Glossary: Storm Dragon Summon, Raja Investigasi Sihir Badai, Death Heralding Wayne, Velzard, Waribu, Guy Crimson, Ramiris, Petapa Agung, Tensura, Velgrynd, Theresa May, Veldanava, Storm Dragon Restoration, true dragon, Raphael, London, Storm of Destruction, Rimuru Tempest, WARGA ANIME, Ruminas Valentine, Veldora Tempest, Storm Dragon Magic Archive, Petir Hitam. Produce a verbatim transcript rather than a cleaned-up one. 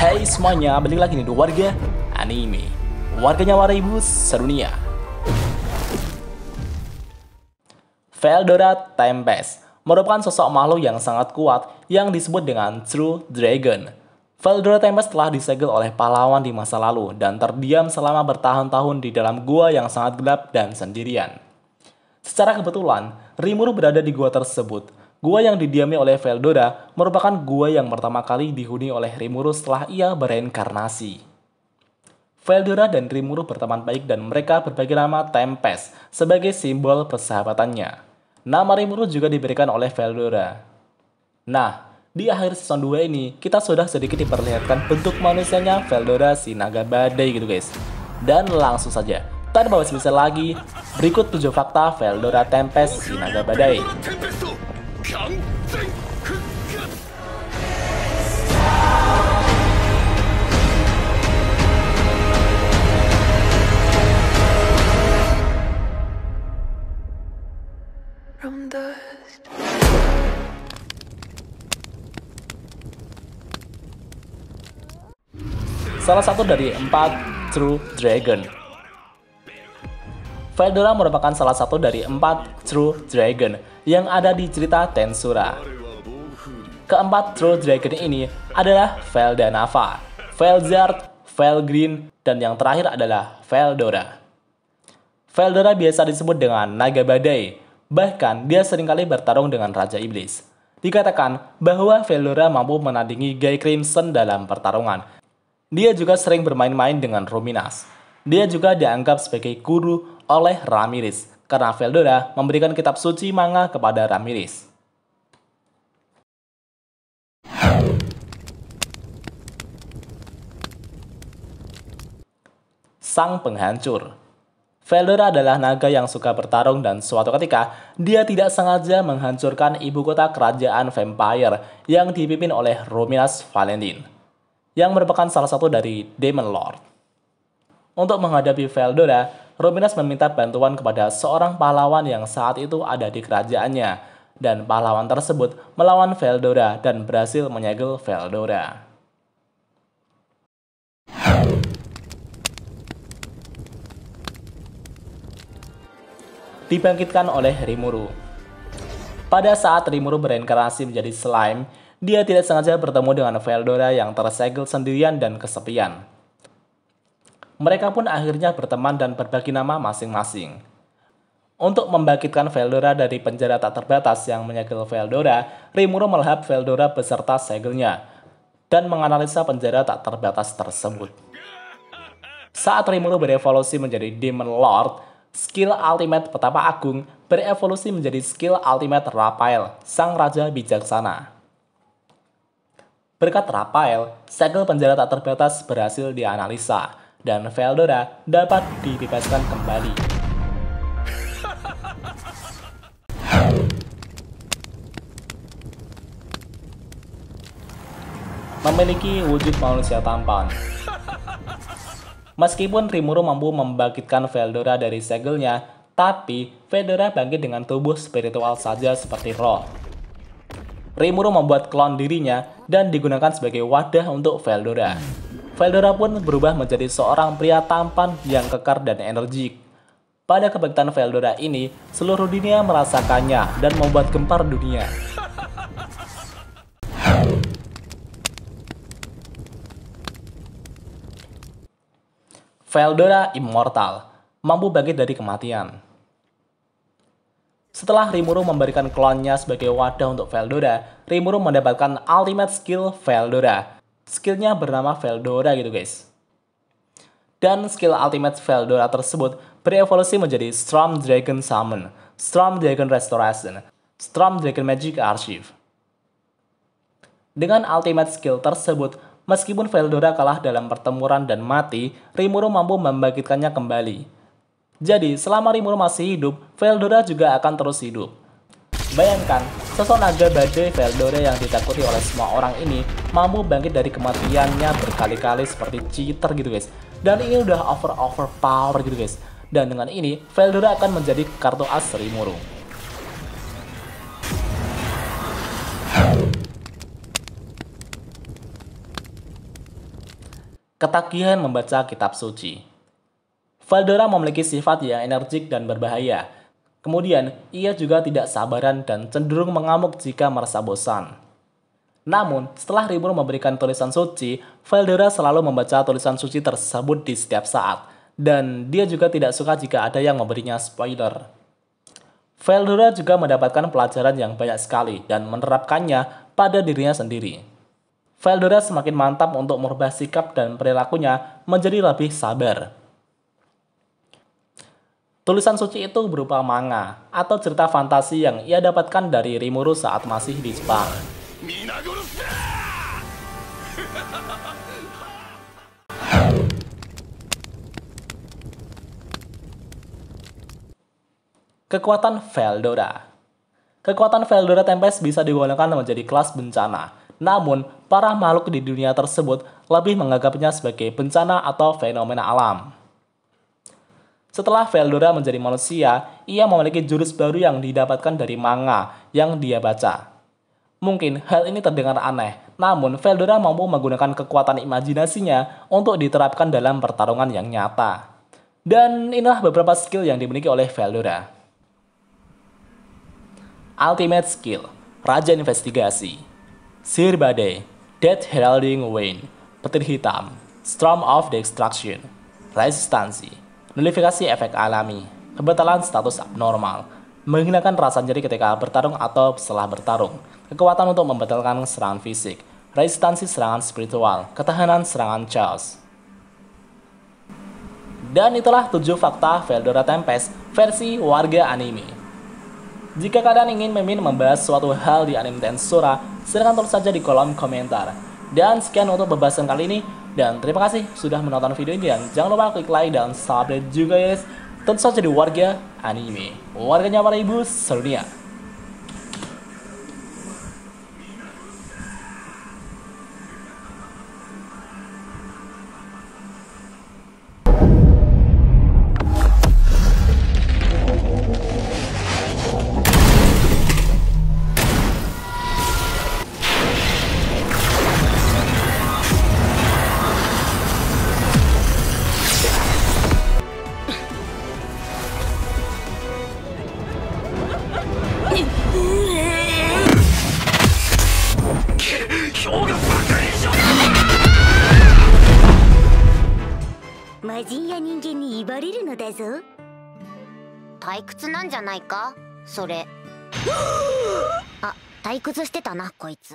Hai semuanya, balik lagi nih di Warga Anime, warganya Waribu sedunia. Veldora Tempest merupakan sosok makhluk yang sangat kuat yang disebut dengan True Dragon. Veldora Tempest telah disegel oleh pahlawan di masa lalu dan terdiam selama bertahun-tahun di dalam gua yang sangat gelap dan sendirian. Secara kebetulan, Rimuru berada di gua tersebut. Gua yang didiami oleh Veldora merupakan gua yang pertama kali dihuni oleh Rimuru setelah ia bereinkarnasi. Veldora dan Rimuru berteman baik dan mereka berbagi nama Tempest sebagai simbol persahabatannya. Nama Rimuru juga diberikan oleh Veldora. Nah, di akhir season dua ini kita sudah sedikit diperlihatkan bentuk manusianya Veldora si naga badai gitu guys. Dan langsung saja, tanpa basa-basi lagi, berikut tujuh fakta Veldora Tempest si naga badai. From dust. Salah satu dari empat True Dragon. Veldora merupakan salah satu dari empat True Dragon yang ada di cerita Tensura. Keempat True Dragon ini adalah Veldanava, Velzard, Velgrynd, dan yang terakhir adalah Veldora. Veldora biasa disebut dengan naga badai, bahkan dia seringkali bertarung dengan Raja Iblis. Dikatakan bahwa Veldora mampu menandingi Guy Crimson dalam pertarungan. Dia juga sering bermain-main dengan Ruminas. Dia juga dianggap sebagai guru oleh Ramiris, karena Veldora memberikan kitab suci manga kepada Ramiris. Sang Penghancur. Veldora adalah naga yang suka bertarung dan suatu ketika dia tidak sengaja menghancurkan ibu kota kerajaan vampire yang dipimpin oleh Ruminas Valentine, yang merupakan salah satu dari Demon Lord. Untuk menghadapi Veldora, Ruminas meminta bantuan kepada seorang pahlawan yang saat itu ada di kerajaannya, dan pahlawan tersebut melawan Veldora dan berhasil menyegel Veldora. Dibangkitkan oleh Rimuru. Pada saat Rimuru bereinkarnasi menjadi slime, dia tidak sengaja bertemu dengan Veldora yang tersegel sendirian dan kesepian. Mereka pun akhirnya berteman dan berbagi nama masing-masing. Untuk membangkitkan Veldora dari penjara tak terbatas yang menyegel Veldora, Rimuru melahap Veldora beserta segelnya dan menganalisa penjara tak terbatas tersebut. Saat Rimuru berevolusi menjadi Demon Lord, skill ultimate Petapa Agung berevolusi menjadi skill ultimate Raphael, sang raja bijaksana. Berkat Raphael, segel penjara tak terbatas berhasil dianalisa, dan Veldora dapat dibebaskan kembali. Memiliki wujud manusia tampan. Meskipun Rimuru mampu membangkitkan Veldora dari segelnya, tapi Veldora bangkit dengan tubuh spiritual saja seperti roh. Rimuru membuat klon dirinya dan digunakan sebagai wadah untuk Veldora. Veldora pun berubah menjadi seorang pria tampan yang kekar dan energik. Pada kebangkitan Veldora ini, seluruh dunia merasakannya dan membuat gempar dunia. Veldora immortal, mampu bangkit dari kematian. Setelah Rimuru memberikan klonnya sebagai wadah untuk Veldora, Rimuru mendapatkan ultimate skill Veldora. Skillnya bernama Veldora gitu guys. Dan skill ultimate Veldora tersebut berevolusi menjadi Storm Dragon Summon, Storm Dragon Restoration, Storm Dragon Magic Archive. Dengan ultimate skill tersebut, meskipun Veldora kalah dalam pertempuran dan mati, Rimuru mampu membangkitkannya kembali. Jadi selama Rimuru masih hidup, Veldora juga akan terus hidup. Bayangkan, sosok naga badai Veldora yang ditakuti oleh semua orang ini mampu bangkit dari kematiannya berkali-kali seperti cheater gitu guys. Dan ini udah over over power gitu guys. Dan dengan ini, Veldora akan menjadi kartu as Rimuru. Ketagihan membaca kitab suci. Veldora memiliki sifat yang energik dan berbahaya. Kemudian, ia juga tidak sabaran dan cenderung mengamuk jika merasa bosan. Namun, setelah Rimuru memberikan tulisan suci, Veldora selalu membaca tulisan suci tersebut di setiap saat. Dan dia juga tidak suka jika ada yang memberinya spoiler. Veldora juga mendapatkan pelajaran yang banyak sekali dan menerapkannya pada dirinya sendiri. Veldora semakin mantap untuk merubah sikap dan perilakunya menjadi lebih sabar. Tulisan suci itu berupa manga atau cerita fantasi yang ia dapatkan dari Rimuru saat masih di Jepang. Kekuatan Veldora. Kekuatan Veldora Tempest bisa digolongkan menjadi kelas bencana. Namun, para makhluk di dunia tersebut lebih menganggapnya sebagai bencana atau fenomena alam. Setelah Veldora menjadi manusia, ia memiliki jurus baru yang didapatkan dari manga yang dia baca. Mungkin hal ini terdengar aneh, namun Veldora mampu menggunakan kekuatan imajinasinya untuk diterapkan dalam pertarungan yang nyata. Dan inilah beberapa skill yang dimiliki oleh Veldora. Ultimate Skill, Raja Investigasi Sihir Badai, Death Heralding Wayne, Petir Hitam, Storm of Destruction, Resistansi, Nullifikasi Efek Alami, Pembatalan Status Abnormal, menghilangkan rasa nyeri ketika bertarung atau setelah bertarung, kekuatan untuk membatalkan serangan fisik, resistansi serangan spiritual, ketahanan serangan chaos. Dan itulah tujuh fakta Veldora Tempest versi warga anime. Jika kalian ingin Mimin membahas suatu hal di anime Tensura, silahkan tulis saja di kolom komentar. Dan sekian untuk pembahasan kali ini, dan terima kasih sudah menonton video ini, dan jangan lupa klik like dan subscribe juga guys. Tentu saja di warga anime, warganya para ibu sedunia. Sore. あ、退屈してたな、こいつ。